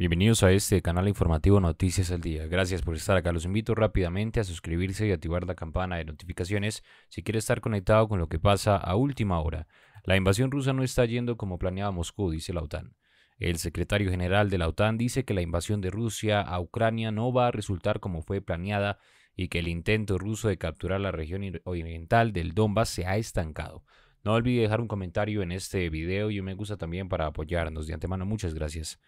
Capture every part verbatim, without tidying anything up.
Bienvenidos a este canal informativo Noticias al Día. Gracias por estar acá. Los invito rápidamente a suscribirse y activar la campana de notificaciones si quiere estar conectado con lo que pasa a última hora. La invasión rusa no está yendo como planeaba Moscú, dice la OTAN. El secretario general de la OTAN dice que la invasión de Rusia a Ucrania no va a resultar como fue planeada y que el intento ruso de capturar la región oriental del Donbass se ha estancado. No olvide dejar un comentario en este video y un me gusta también para apoyarnos. De antemano, muchas gracias.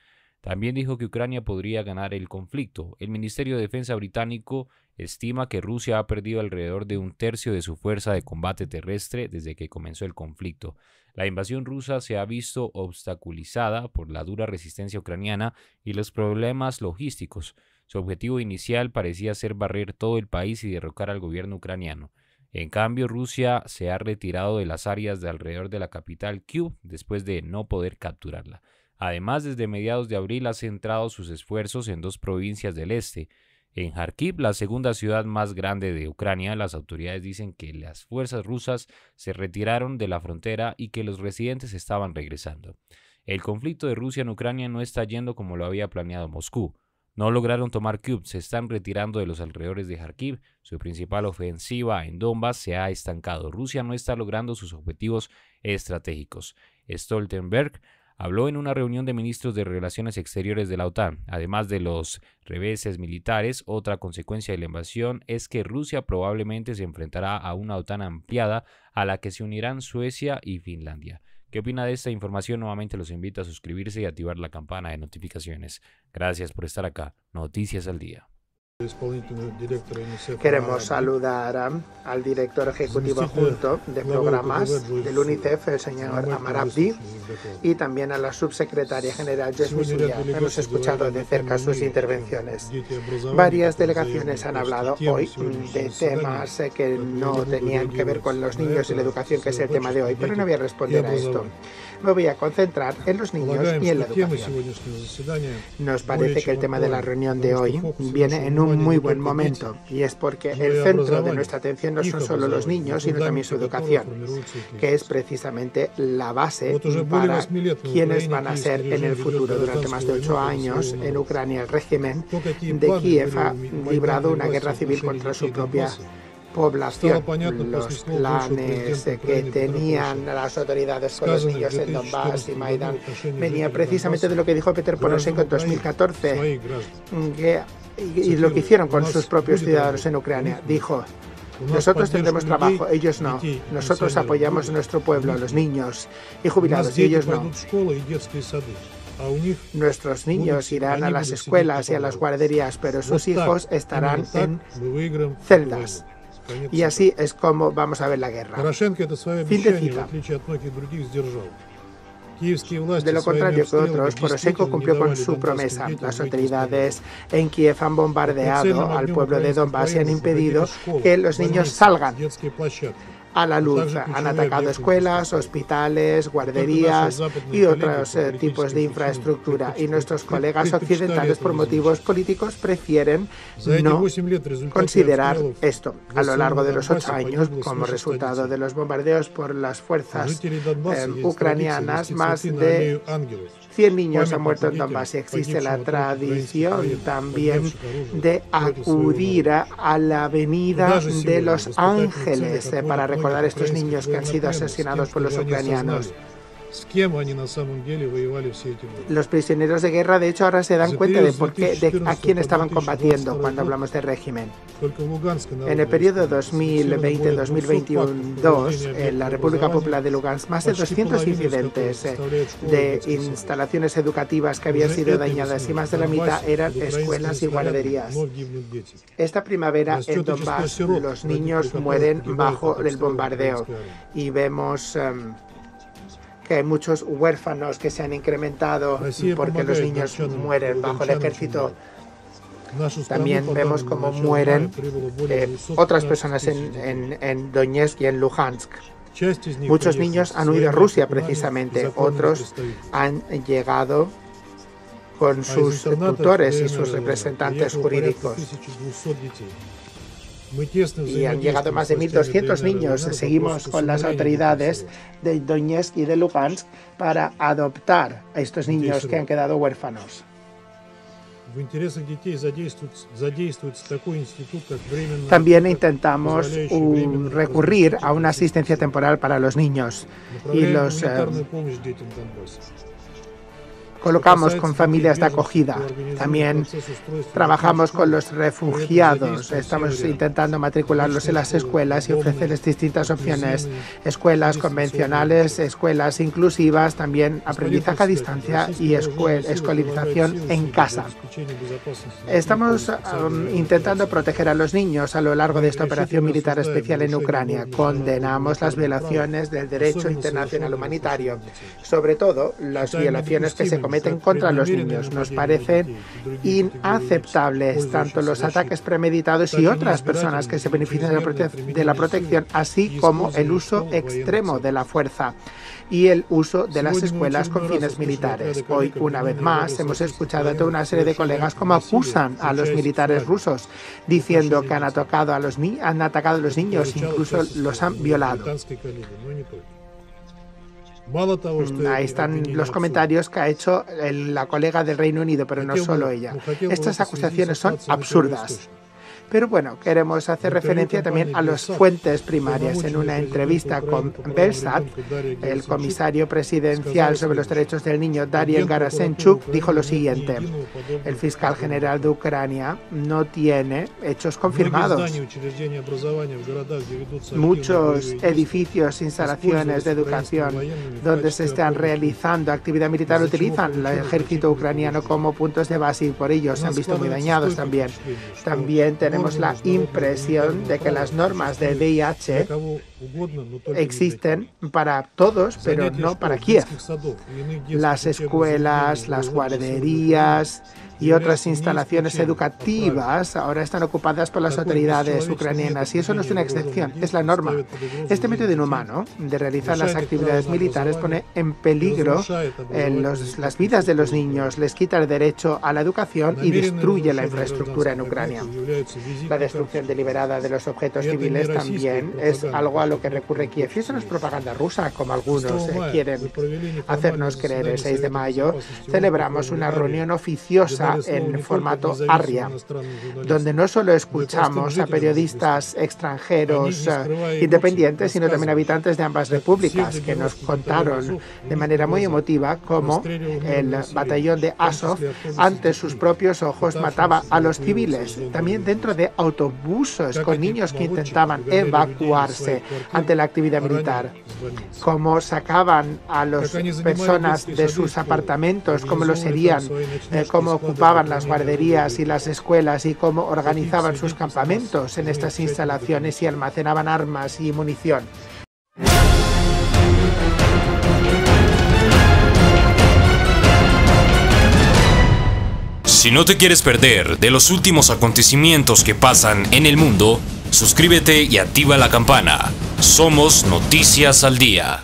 También dijo que Ucrania podría ganar el conflicto. El Ministerio de Defensa británico estima que Rusia ha perdido alrededor de un tercio de su fuerza de combate terrestre desde que comenzó el conflicto. La invasión rusa se ha visto obstaculizada por la dura resistencia ucraniana y los problemas logísticos. Su objetivo inicial parecía ser barrer todo el país y derrocar al gobierno ucraniano. En cambio, Rusia se ha retirado de las áreas de alrededor de la capital Kiev después de no poder capturarla. Además, desde mediados de abril ha centrado sus esfuerzos en dos provincias del este. En Kharkiv, la segunda ciudad más grande de Ucrania, las autoridades dicen que las fuerzas rusas se retiraron de la frontera y que los residentes estaban regresando. El conflicto de Rusia en Ucrania no está yendo como lo había planeado Moscú. No lograron tomar Kiev, se están retirando de los alrededores de Kharkiv. Su principal ofensiva en Donbass se ha estancado. Rusia no está logrando sus objetivos estratégicos. Stoltenberg habló en una reunión de ministros de Relaciones Exteriores de la OTAN. Además de los reveses militares, otra consecuencia de la invasión es que Rusia probablemente se enfrentará a una OTAN ampliada a la que se unirán Suecia y Finlandia. ¿Qué opina de esta información? Nuevamente los invito a suscribirse y activar la campana de notificaciones. Gracias por estar acá. Noticias al Día. Queremos saludar a, al director ejecutivo adjunto de programas del UNICEF, el señor Amar, y también a la subsecretaria general Yesmisulia. Hemos escuchado de cerca sus intervenciones. Varias delegaciones han hablado hoy de temas que no tenían que ver con los niños y la educación, que es el tema de hoy, pero no voy a responder a esto. Me voy a concentrar en los niños y en la educación. Nos parece que el tema de la reunión de hoy viene en un muy buen momento, y es porque el centro de nuestra atención no son solo los niños, sino también su educación, que es precisamente la base para quienes van a ser en el futuro. Durante más de ocho años en Ucrania, el régimen de Kiev ha librado una guerra civil contra su propia población. Los planes que tenían las autoridades con los niños en Donbass y Maidán venía precisamente de lo que dijo Peter Poroshenko en dos mil catorce, que y lo que hicieron con sus propios ciudadanos en Ucrania. Dijo: nosotros tendremos trabajo, ellos no. Nosotros apoyamos a nuestro pueblo, a los niños y jubilados, y ellos no. Nuestros niños irán a las escuelas y a las guarderías, pero sus hijos estarán en celdas. Y así es como vamos a ver la guerra. Fin de cita. De lo contrario que otros, Poroshenko cumplió con su promesa. Las autoridades en Kiev han bombardeado al pueblo de Donbass y han impedido que los niños salgan a la luz. Han atacado escuelas, hospitales, guarderías y otros eh, tipos de infraestructura. Y nuestros colegas occidentales, por motivos políticos, prefieren no considerar esto. A lo largo de los ocho años, como resultado de los bombardeos por las fuerzas eh, ucranianas, más de cien niños han muerto en Donbass. Y existe la tradición también de acudir a la avenida de los ángeles eh, para recordar recordar a estos niños que han sido asesinados por los ucranianos. Los prisioneros de guerra, de hecho, ahora se dan cuenta de, por qué, de a quién estaban combatiendo cuando hablamos de régimen. En el periodo dos mil veinte dos mil veintidós, en la República Popular de Lugansk, más de doscientos incidentes de instalaciones educativas que habían sido dañadas, y más de la mitad eran escuelas y guarderías. Esta primavera en Donbass los niños mueren bajo el bombardeo, y vemos Um, que hay muchos huérfanos que se han incrementado porque los niños mueren bajo el ejército. También vemos cómo mueren eh, otras personas en, en, en Donetsk y en Luhansk. Muchos niños han huido a Rusia precisamente, otros han llegado con sus tutores y sus representantes jurídicos. Y han llegado más de mil doscientos niños. Seguimos con las autoridades de Donetsk y de Lugansk para adoptar a estos niños que han quedado huérfanos. También intentamos un, recurrir a una asistencia temporal para los niños y los eh, colocamos con familias de acogida. También trabajamos con los refugiados. Estamos intentando matricularlos en las escuelas y ofrecerles distintas opciones. Escuelas convencionales, escuelas inclusivas, también aprendizaje a distancia y escolarización en casa. Estamos um, intentando proteger a los niños a lo largo de esta operación militar especial en Ucrania. Condenamos las violaciones del derecho internacional humanitario, sobre todo las violaciones que se cometen cometen contra los niños. Nos parecen inaceptables tanto los ataques premeditados y otras personas que se benefician de la, prote de la protección, así como el uso extremo de la fuerza y el uso de las escuelas con fines militares. Hoy, una vez más, hemos escuchado a toda una serie de colegas cómo acusan a los militares rusos, diciendo que han atacado a los, ni han atacado a los niños, incluso los han violado. Ahí están los comentarios que ha hecho la colega del Reino Unido, pero no solo ella. Estas acusaciones son absurdas. Pero bueno, queremos hacer referencia también a las fuentes primarias. En una entrevista con Belsat, el comisario presidencial sobre los derechos del niño, Darian Garasenchuk, dijo lo siguiente: el fiscal general de Ucrania no tiene hechos confirmados. Muchos edificios, instalaciones de educación donde se están realizando actividad militar utilizan el ejército ucraniano como puntos de base y por ello se han visto muy dañados también. También tenemos la impresión de que las normas del D I H existen para todos, pero no para Kiev. Las escuelas, las guarderías y otras instalaciones educativas ahora están ocupadas por las autoridades ucranianas y eso no es una excepción, es la norma. Este método inhumano de realizar las actividades militares pone en peligro en los, las vidas de los niños, les quita el derecho a la educación y destruye la infraestructura en Ucrania. La destrucción deliberada de los objetos civiles también es algo a lo que recurre Kiev. Y eso no es propaganda rusa, como algunos eh, quieren hacernos creer. El seis de mayo celebramos una reunión oficiosa en formato ARRIA, donde no solo escuchamos a periodistas extranjeros eh, independientes, sino también habitantes de ambas repúblicas, que nos contaron de manera muy emotiva cómo el batallón de Azov, ante sus propios ojos, mataba a los civiles. También dentro de autobuses con niños que intentaban evacuarse ante la actividad militar, cómo sacaban a las personas de sus apartamentos, cómo los herían, eh, cómo ocupaban las guarderías y las escuelas y cómo organizaban sus campamentos en estas instalaciones y almacenaban armas y munición. Si no te quieres perder de los últimos acontecimientos que pasan en el mundo, suscríbete y activa la campana. Somos Noticias al Día.